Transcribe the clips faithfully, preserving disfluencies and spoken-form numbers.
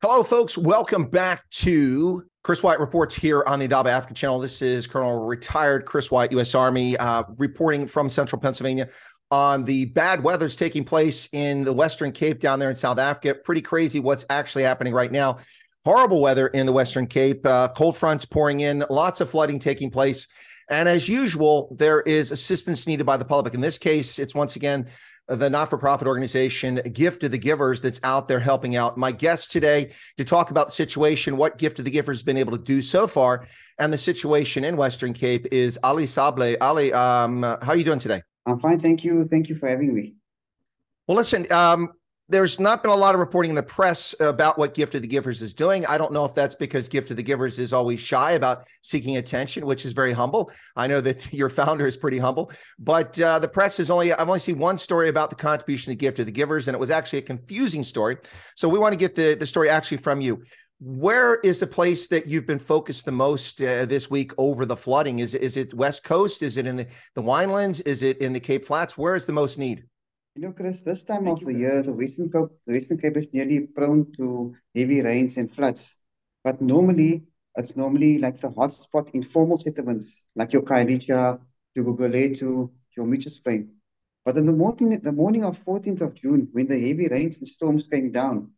Hello, folks. Welcome back to Chris White Reports here on the Indaba Africa Channel. This is Colonel Retired Chris White, U S Army, uh, reporting from central Pennsylvania on the bad weather's taking place in the Western Cape down there in South Africa. Pretty crazy what's actually happening right now. Horrible weather in the Western Cape, uh, cold fronts pouring in, lots of flooding taking place. And as usual, there is assistance needed by the public. In this case, it's once again the not-for-profit organization Gift of the Givers that's out there helping out. My guest today to talk about the situation, what Gift of the Givers has been able to do so far, and the situation in Western Cape is Ali Sablay. Ali, um, how are you doing today? I'm fine, thank you. Thank you for having me. Well, listen, um, there's not been a lot of reporting in the press about what Gift of the Givers is doing. I don't know if that's because Gift of the Givers is always shy about seeking attention, which is very humble. I know that your founder is pretty humble, but uh, the press is only, I've only seen one story about the contribution to Gift of the Givers, and it was actually a confusing story. So we want to get the, the story actually from you. Where is the place that you've been focused the most uh, this week over the flooding? Is, is it West Coast? Is it in the, the Winelands? Is it in the Cape Flats? Where is the most need? You know, Chris, this time Thank of the year, the Western Cape, the Western Cape is nearly prone to heavy rains and floods. But normally, it's normally like the hotspot informal settlements, like your Kailica, your Guguletu, your Mitchells Plain. But in the morning, the morning of fourteenth of June, when the heavy rains and storms came down,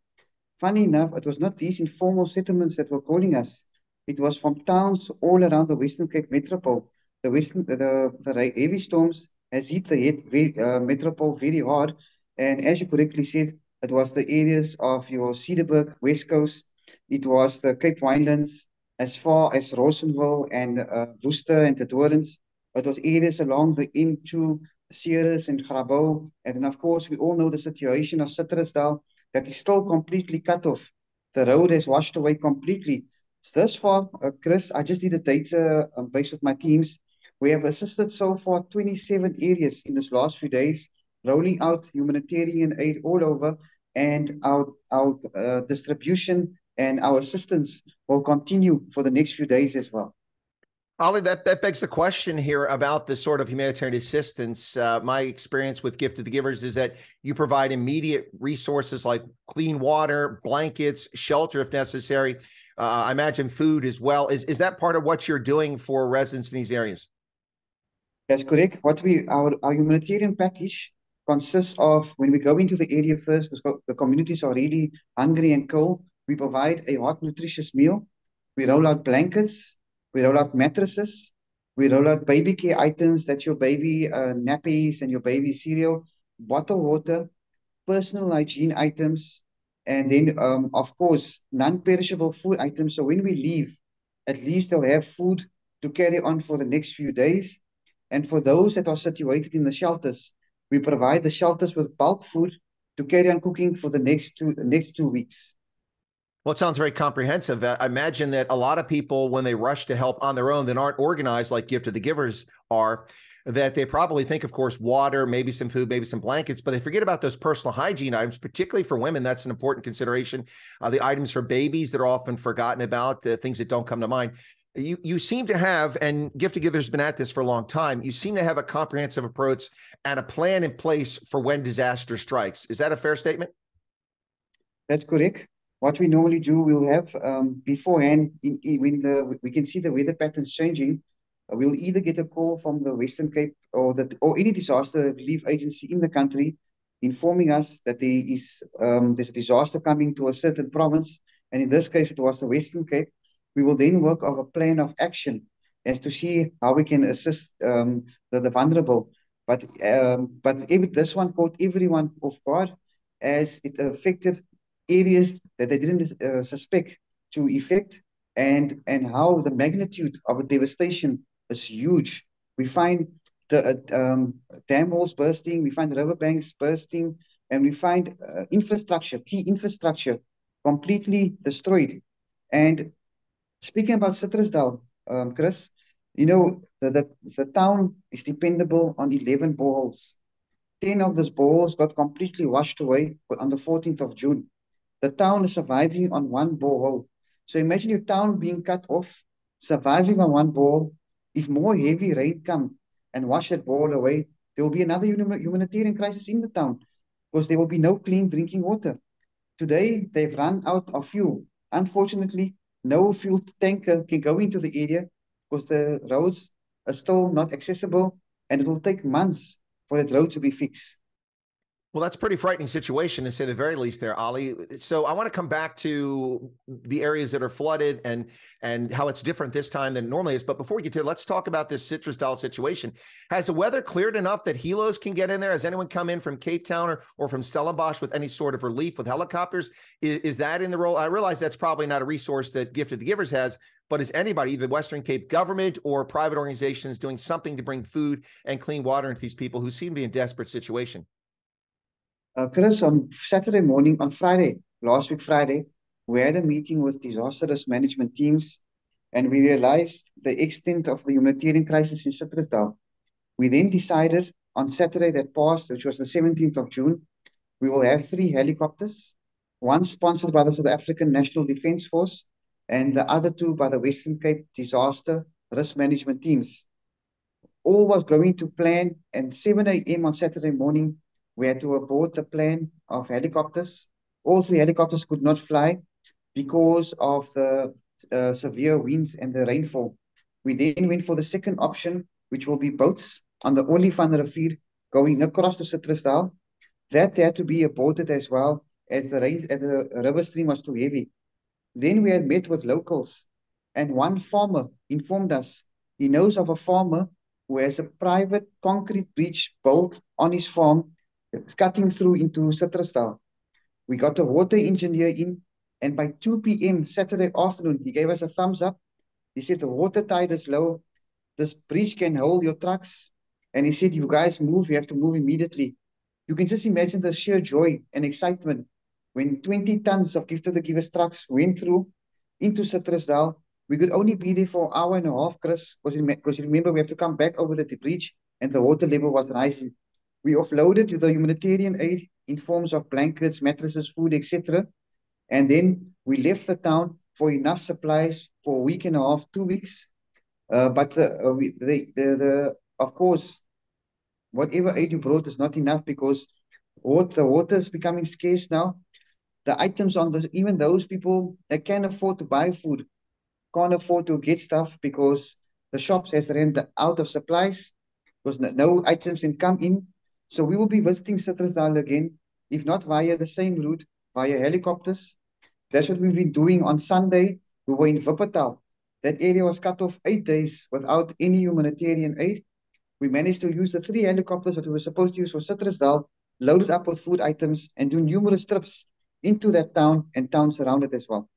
funny enough, it was not these informal settlements that were calling us. It was from towns all around the Western Cape metropole. The Western, the, the heavy storms has hit the uh, metropole very hard. And as you correctly said, it was the areas of your Cedarburg, West Coast. It was the Cape Winelands, as far as Rawsonville and uh, Worcester and the Dorans. It was areas along the N two, Ceres and Grabouw. And then, of course, we all know the situation of Citrusdal that is still completely cut off. The road has washed away completely. So thus far, uh, Chris, I just did the data um, based with my teams. We have assisted so far twenty-seven areas in these last few days, rolling out humanitarian aid all over, and our, our uh, distribution and our assistance will continue for the next few days as well. Ali, that, that begs the question here about the sort of humanitarian assistance. Uh, my experience with Gift of the Givers is that you provide immediate resources like clean water, blankets, shelter if necessary. Uh, I imagine food as well. Is, is that part of what you're doing for residents in these areas? That's correct. What we our, our humanitarian package consists of, when we go into the area first, because the communities are really hungry and cold, we provide a hot, nutritious meal. We roll out blankets. We roll out mattresses. We roll out baby care items. That's your baby uh, nappies and your baby cereal, bottled water, personal hygiene items, and then, um, of course, non-perishable food items. So when we leave, at least they'll have food to carry on for the next few days. And for those that are situated in the shelters, we provide the shelters with bulk food to carry on cooking for the next two, the next two weeks. Well, it sounds very comprehensive. I imagine that a lot of people, when they rush to help on their own that aren't organized like Gift of the Givers are, that they probably think, of course, water, maybe some food, maybe some blankets, but they forget about those personal hygiene items, particularly for women. That's an important consideration. Uh, the items for babies that are often forgotten about, the things that don't come to mind. You you seem to have, and Gift of the Givers has been at this for a long time, you seem to have a comprehensive approach and a plan in place for when disaster strikes. Is that a fair statement? That's correct. What we normally do, we'll have um, beforehand, in, in, when the we can see the weather patterns changing, uh, we'll either get a call from the Western Cape or the or any disaster relief agency in the country informing us that there is um, there's a disaster coming to a certain province, and in this case, it was the Western Cape. We will then work on a plan of action as to see how we can assist um, the, the vulnerable. But um, but every, this one caught everyone off guard as it affected areas that they didn't uh, suspect to effect, and, and how the magnitude of the devastation is huge. We find the uh, um, dam holes bursting, we find riverbanks bursting, and we find uh, infrastructure, key infrastructure, completely destroyed. And speaking about Citrusdal, um, Chris, you know, the, the, the town is dependable on eleven boreholes. ten of those boreholes got completely washed away on the fourteenth of June. The town is surviving on one borehole. So imagine your town being cut off, surviving on one borehole. If more heavy rain come and wash that borehole away, there will be another humanitarian crisis in the town because there will be no clean drinking water. Today, they've run out of fuel. Unfortunately, no fuel tanker can go into the area because the roads are still not accessible, and it will take months for that road to be fixed. Well, that's a pretty frightening situation, to say the very least there, Ali. So I want to come back to the areas that are flooded and and how it's different this time than it normally is. But before we get to it, let's talk about this Citrusdal situation. Has the weather cleared enough that helos can get in there? Has anyone come in from Cape Town or, or from Stellenbosch with any sort of relief with helicopters? Is, is that in the role? I realize that's probably not a resource that Gift of the Givers has, but is anybody, either Western Cape government or private organizations, doing something to bring food and clean water into these people who seem to be in a desperate situation? Uh, Chris, on Saturday morning, on Friday, last week Friday, we had a meeting with disaster risk management teams, and we realized the extent of the humanitarian crisis in Citrusdal. We then decided on Saturday that passed, which was the seventeenth of June, we will have three helicopters, one sponsored by the South African National Defence Force, and the other two by the Western Cape disaster risk management teams. All was going to plan, and seven a m on Saturday morning, we had to abort the plan of helicopters. All three helicopters could not fly because of the uh, severe winds and the rainfall. We then went for the second option, which will be boats on the Olifant River going across to Citrusdal. That had to be aborted as well, as the rain at the river stream was too heavy. Then we had met with locals, and one farmer informed us he knows of a farmer who has a private concrete bridge built on his farm. It's cutting through into Citrusdal. We got a water engineer in, and by two p m Saturday afternoon, he gave us a thumbs up. He said, the water tide is low. This bridge can hold your trucks. And he said, you guys move, you have to move immediately. You can just imagine the sheer joy and excitement when twenty tons of Gift of the Givers trucks went through into Citrusdal. We could only be there for an hour and a half, Chris, because remember, we have to come back over the bridge, and the water level was rising. We offloaded to the humanitarian aid in forms of blankets, mattresses, food, et cetera. And then we left the town for enough supplies for a week and a half, two weeks. Uh, but the, uh, we, the, the, the, of course, whatever aid you brought is not enough because water, the water is becoming scarce now. The items on the, even those people that can't afford to buy food, can't afford to get stuff because the shops has run out of supplies because no, no items can come in. So we will be visiting Citrusdal again, if not via the same route, via helicopters. That's what we've been doing on Sunday. We were in Wuppertal. That area was cut off eight days without any humanitarian aid. We managed to use the three helicopters that we were supposed to use for Citrusdal, loaded up with food items, and do numerous trips into that town and towns around it as well.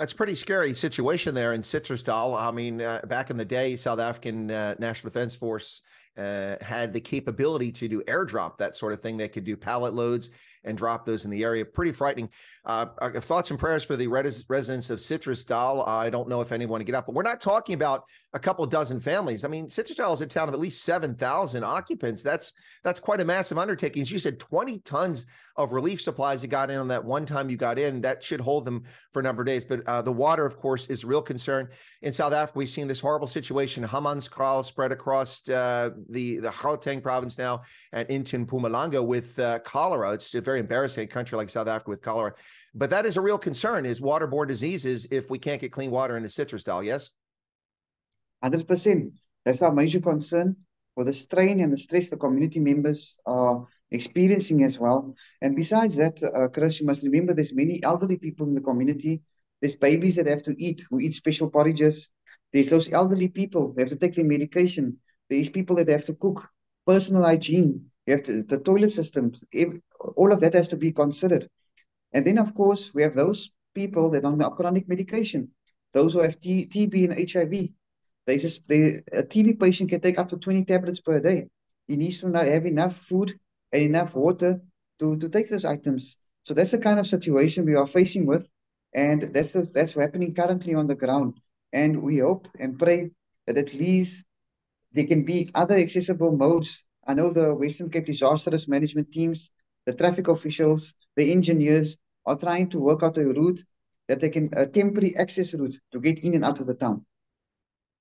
That's a pretty scary situation there in Citrusdal. I mean, uh, back in the day, South African uh, National Defense Force uh, had the capability to do airdrop, that sort of thing. They could do pallet loads and drop those in the area. Pretty frightening. Uh, thoughts and prayers for the res residents of Citrusdal. Uh, I don't know if anyone to get up, but we're not talking about a couple dozen families. I mean, Citrusdal is a town of at least seven thousand occupants. That's that's quite a massive undertaking. As you said, twenty tons of relief supplies you got in on that one time you got in. That should hold them for a number of days, but Uh, the water, of course, is a real concern. In South Africa, we've seen this horrible situation, Hammanskraal, spread across uh, the, the Gauteng province now and into Mpumalanga with uh, cholera. It's a very embarrassing country like South Africa with cholera. But that is a real concern, is waterborne diseases if we can't get clean water in a Citrusdal, yes? one hundred percent. That's our major concern for the strain and the stress the community members are experiencing as well. And besides that, uh, Chris, you must remember there's many elderly people in the community. There's babies that have to eat, who eat special porridges. There's those elderly people who have to take their medication. There's people that have to cook, personal hygiene. You have to, the toilet systems. All of that has to be considered. And then, of course, we have those people that are on chronic medication, those who have T B and H I V. They just, they, a T B patient can take up to twenty tablets per day. He needs to have enough food and enough water to, to take those items. So that's the kind of situation we are facing with. And that's that's happening currently on the ground. And we hope and pray that at least there can be other accessible modes. I know the Western Cape disaster risk management teams, the traffic officials, the engineers are trying to work out a route that they can, a temporary access route to get in and out of the town.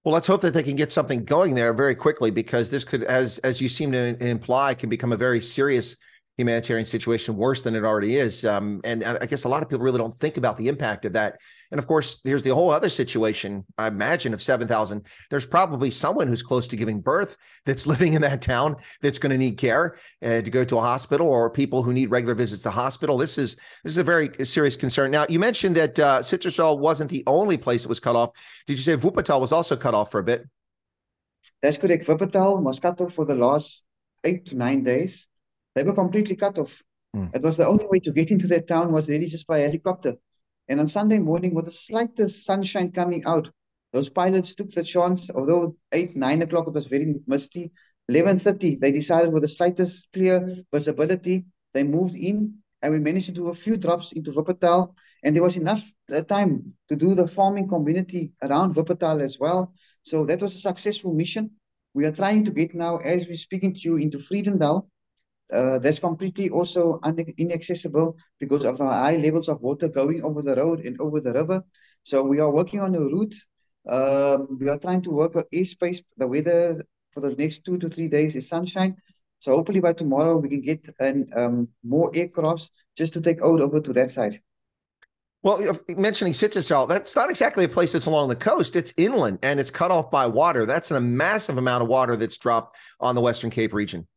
Well, let's hope that they can get something going there very quickly, because this could, as as you seem to imply, can become a very serious humanitarian situation worse than it already is. Um, and I guess a lot of people really don't think about the impact of that. And of course, here's the whole other situation, I imagine, of seven thousand. There's probably someone who's close to giving birth that's living in that town that's going to need care uh, to go to a hospital, or people who need regular visits to hospital. This is this is a very serious concern. Now, you mentioned that uh, Citrusdal wasn't the only place that was cut off. Did you say Wuppertal was also cut off for a bit? That's correct. Wuppertal was cut off for the last eight to nine days. They were completely cut off. Mm. It was the only way to get into that town was really just by helicopter. And on Sunday morning, with the slightest sunshine coming out, those pilots took the chance, although eight, nine o'clock, it was very misty. eleven thirty, they decided with the slightest clear visibility, they moved in, and we managed to do a few drops into Wuppertal. And there was enough time to do the farming community around Wuppertal as well. So that was a successful mission. We are trying to get now, as we're speaking to you, into Friedendel. Uh, that's completely also inaccessible because of the high levels of water going over the road and over the river. So we are working on a route. Um, we are trying to work on airspace. The weather for the next two to three days is sunshine. So hopefully by tomorrow we can get an, um, more aircrafts just to take over to that side. Well, mentioning Citrusdal, that's not exactly a place that's along the coast. It's inland and it's cut off by water. That's a massive amount of water that's dropped on the Western Cape region.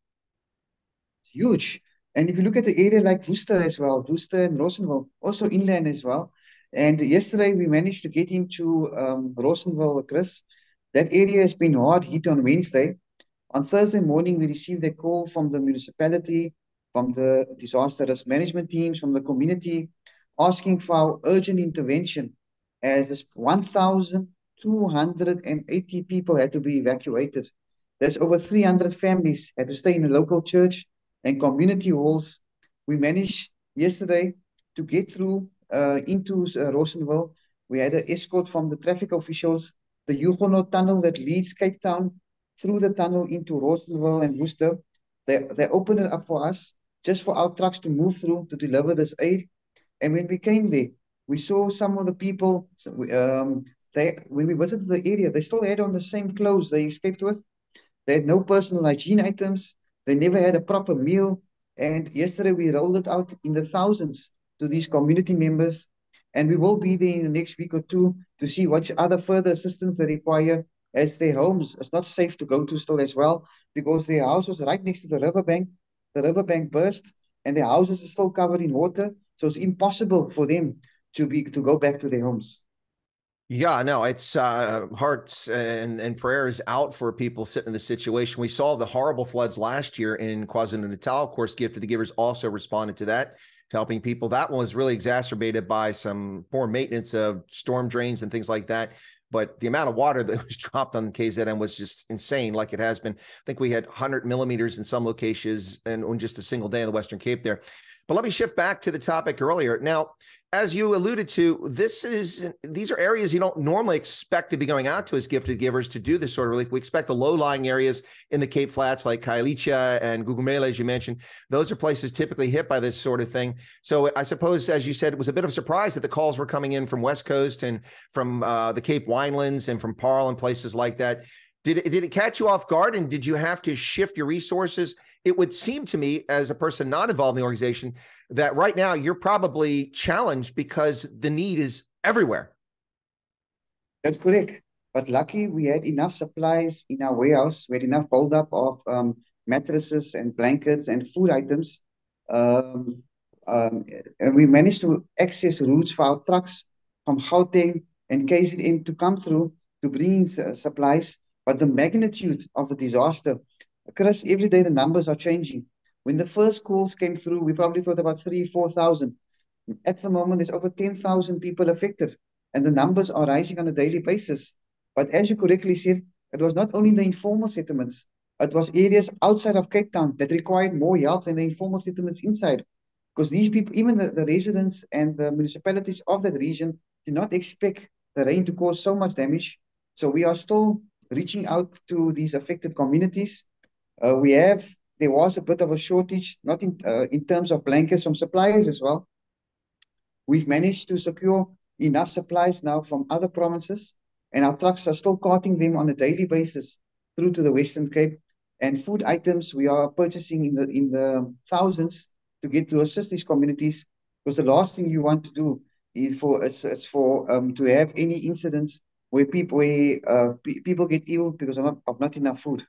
Huge. And if you look at the area like Worcester as well, Worcester and Rawsonville, also inland as well. And yesterday we managed to get into um, Rawsonville, Chris. That area has been hard hit on Wednesday. On Thursday morning, we received a call from the municipality, from the disaster risk management teams, from the community, asking for our urgent intervention as one thousand two hundred eighty people had to be evacuated. That's over three hundred families had to stay in a local church and community halls. We managed yesterday to get through uh, into uh, Rawsonville. We had an escort from the traffic officials, the Huguenot tunnel that leads Cape Town through the tunnel into Rawsonville and Worcester. They, they opened it up for us, just for our trucks to move through to deliver this aid. And when we came there, we saw some of the people, um, they, when we visited the area, they still had on the same clothes they escaped with. They had no personal hygiene items. They never had a proper meal. And yesterday we rolled it out in the thousands to these community members. And we will be there in the next week or two to see what other further assistance they require, as their homes is not safe to go to still as well, because their house was right next to the riverbank. The riverbank burst and their houses are still covered in water. So it's impossible for them to be to go back to their homes. Yeah, no, it's uh, hearts and, and prayers out for people sitting in this situation. We saw the horrible floods last year in KwaZulu Natal. Of course, Gift of the Givers also responded to that, to helping people. That one was really exacerbated by some poor maintenance of storm drains and things like that. But the amount of water that was dropped on K Z N was just insane, like it has been. I think we had one hundred millimeters in some locations and on just a single day in the Western Cape there. But let me shift back to the topic earlier. Now, as you alluded to, this is these are areas you don't normally expect to be going out to as gifted givers to do this sort of relief. We expect the low-lying areas in the Cape Flats like Kailica and Guguletu, as you mentioned. Those are places typically hit by this sort of thing. So I suppose, as you said, it was a bit of a surprise that the calls were coming in from West Coast and from uh, the Cape Winelands and from Parle and places like that. Did it, did it catch you off guard, and did you have to shift your resources? It would seem to me, as a person not involved in the organization, that right now you're probably challenged because the need is everywhere. That's correct. But lucky we had enough supplies in our warehouse. We had enough buildup of um, mattresses and blankets and food items. Um, um, and we managed to access routes for our trucks from Gauteng and K Z N to come through to bring uh, supplies. But the magnitude of the disaster, Chris, every day the numbers are changing. When the first calls came through, we probably thought about three, four thousand. At the moment, there's over ten thousand people affected, and the numbers are rising on a daily basis. But as you correctly said, it was not only the informal settlements, it was areas outside of Cape Town that required more help than the informal settlements inside. Because these people, even the, the residents and the municipalities of that region, did not expect the rain to cause so much damage. So we are still reaching out to these affected communities. Uh, we have, there was a bit of a shortage, not in, uh, in terms of blankets from suppliers as well. We've managed to secure enough supplies now from other provinces, and our trucks are still carting them on a daily basis through to the Western Cape. and food items we are purchasing in the in the thousands to get to assist these communities, because the last thing you want to do is for it's, it's for um to have any incidents where people where, uh, p people get ill because of not, of not enough food.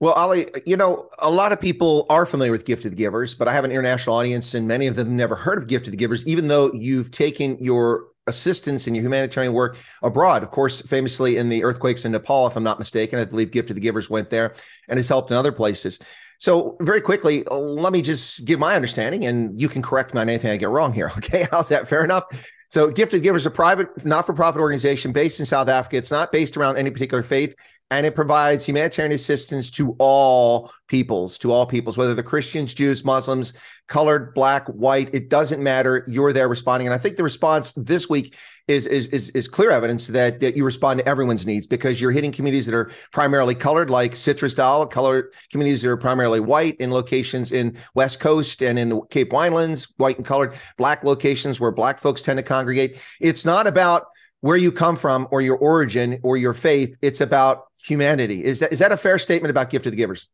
Well, Ali, you know, a lot of people are familiar with Gift of the Givers, but I have an international audience and many of them never heard of Gift of the Givers, even though you've taken your assistance and your humanitarian work abroad. Of course, famously in the earthquakes in Nepal, if I'm not mistaken, I believe Gift of the Givers went there and has helped in other places. So very quickly, let me just give my understanding and you can correct me on anything I get wrong here. Okay, how's that? Fair enough. So Gift of the Givers is a private, not-for-profit organization based in South Africa. It's not based around any particular faith, and it provides humanitarian assistance to all peoples, to all peoples, whether they're Christians, Jews, Muslims, colored, black, white, it doesn't matter. You're there responding. And I think the response this week is, is, is, is clear evidence that, that you respond to everyone's needs, because you're hitting communities that are primarily colored, like Citrusdal, colored communities that are primarily white in locations in West Coast and in the Cape Winelands, white and colored, black locations where black folks tend to congregate. It's not about where you come from or your origin or your faith. It's about humanity. Is that, is that a fair statement about Gift of the Givers?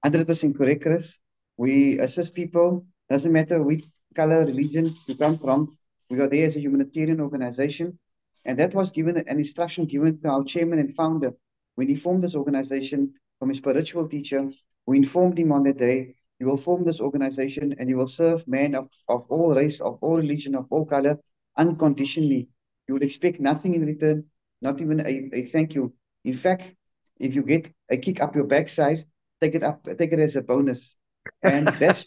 one hundred percent correct, Chris. We assist people. Doesn't matter which color, religion you come from. We are there as a humanitarian organization. And that was given an instruction given to our chairman and founder when he formed this organization from his spiritual teacher, who informed him on that day, you will form this organization and you will serve men of, of all race, of all religion, of all color, unconditionally. You would expect nothing in return, not even a, a thank you. In fact, if you get a kick up your backside, take it up, take it as a bonus. And that's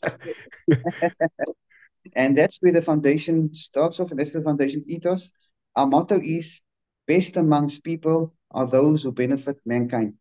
and that's where the foundation starts off, and that's the foundation's ethos. Our motto is, best amongst people are those who benefit mankind.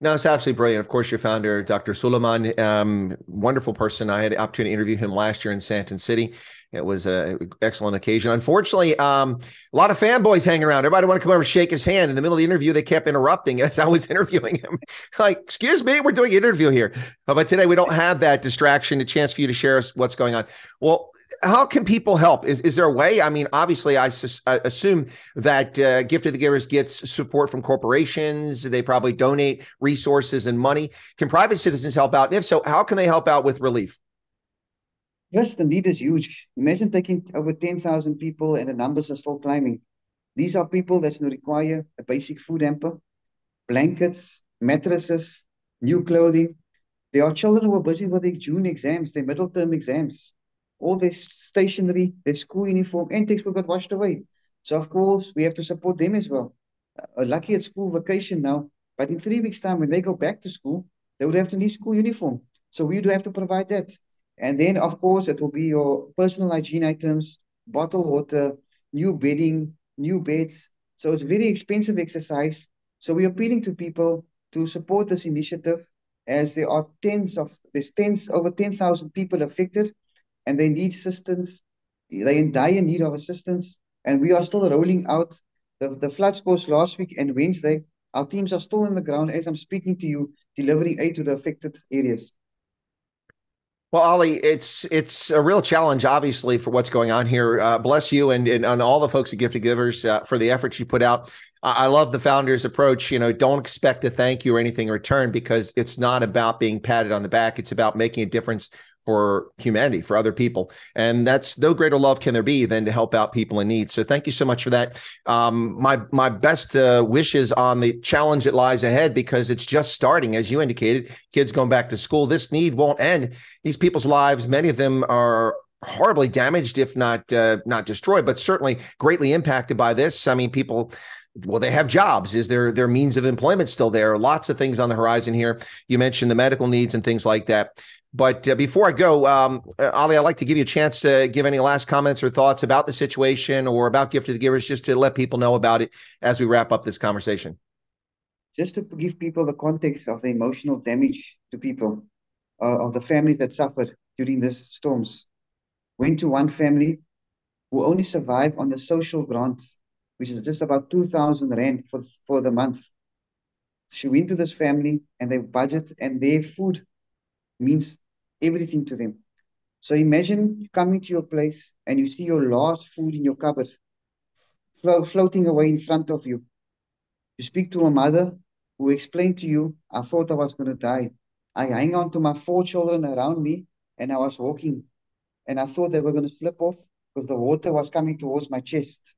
No, it's absolutely brilliant. Of course, your founder, Doctor Suleiman, um, wonderful person. I had the opportunity to interview him last year in Sandton City. It was an excellent occasion. Unfortunately, um, a lot of fanboys hanging around. Everybody want to come over and shake his hand. In the middle of the interview, they kept interrupting as I was interviewing him. Like, excuse me, we're doing an interview here. But today, we don't have that distraction, a chance for you to share us what's going on. Well, how can people help? Is is there a way? I mean, obviously, I, I assume that uh, Gift of the Givers gets support from corporations. They probably donate resources and money. Can private citizens help out? And if so, how can they help out with relief? Yes, the need is huge. Imagine taking over ten thousand people and the numbers are still climbing. These are people that require a basic food hamper, blankets, mattresses, new clothing. There are children who are busy with their June exams, their middle term exams. All their stationery, their school uniform and textbook got washed away. So, of course, we have to support them as well. Uh, lucky at school vacation now, but in three weeks' time, when they go back to school, they would have to need school uniform. So we do have to provide that. And then, of course, it will be your personal hygiene items, bottled water, new bedding, new beds. So it's a very expensive exercise. So we're appealing to people to support this initiative, as there are tens of, there's tens, over ten thousand people affected. And they need assistance. They in dire need of assistance. And we are still rolling out the, the floods course last week and Wednesday. Our teams are still on the ground as I'm speaking to you, delivering aid to the affected areas. Well, Ali, it's it's a real challenge, obviously, for what's going on here. Uh, bless you and, and and all the folks at Gift of Givers uh, for the efforts you put out. I, I love the founder's approach. You know, don't expect a thank you or anything in return, because it's not about being patted on the back. It's about making a difference for humanity, for other people. And that's no greater love can there be than to help out people in need. So thank you so much for that. Um, my my best uh, wishes on the challenge that lies ahead, because it's just starting, as you indicated, kids going back to school. This need won't end. These people's lives, many of them are horribly damaged, if not uh, not destroyed, but certainly greatly impacted by this. I mean, people... Well, they have jobs. Is there their means of employment still there? Lots of things on the horizon here. You mentioned the medical needs and things like that. But uh, before I go, um, Ali, I'd like to give you a chance to give any last comments or thoughts about the situation or about Gift of the Givers, just to let people know about it as we wrap up this conversation. Just to give people the context of the emotional damage to people, uh, of the families that suffered during these storms. Went to one family who only survived on the social grants, which is just about two thousand rand for, for the month. She went to this family and their budget and their food means everything to them. So imagine coming to your place and you see your last food in your cupboard flo floating away in front of you. You speak to a mother who explained to you, I thought I was going to die. I hang on to my four children around me, and I was walking, and I thought they were going to slip off because the water was coming towards my chest.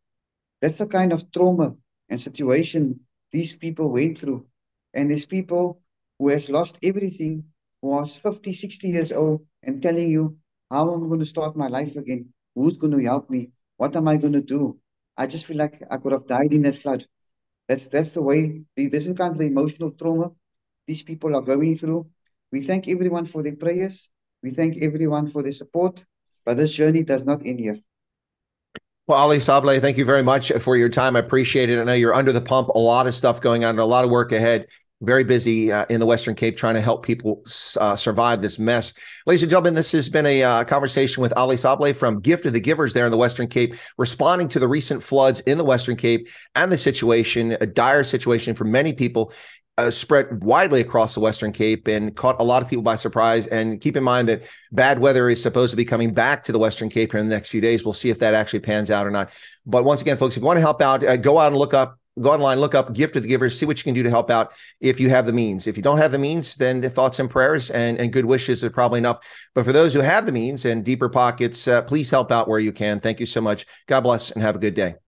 That's the kind of trauma and situation these people went through. And there's people who has lost everything, who are fifty, sixty years old, and telling you, how am I going to start my life again? Who's going to help me? What am I going to do? I just feel like I could have died in that flood. That's that's the way, this is kind of the emotional trauma these people are going through. We thank everyone for their prayers. We thank everyone for their support. But this journey does not end here. Well, Ali Sablay, thank you very much for your time. I appreciate it. I know you're under the pump. A lot of stuff going on and a lot of work ahead. Very busy uh, in the Western Cape trying to help people uh, survive this mess. Ladies and gentlemen, this has been a uh, conversation with Ali Sablay from Gift of the Givers there in the Western Cape, responding to the recent floods in the Western Cape and the situation, a dire situation for many people, Uh, spread widely across the Western Cape and caught a lot of people by surprise. And keep in mind that bad weather is supposed to be coming back to the Western Cape here in the next few days. We'll see if that actually pans out or not. But once again, folks, if you want to help out, uh, go out and look up, go online, look up Gift of the Givers, see what you can do to help out if you have the means. If you don't have the means, then the thoughts and prayers and, and good wishes are probably enough. But for those who have the means and deeper pockets, uh, please help out where you can. Thank you so much. God bless and have a good day.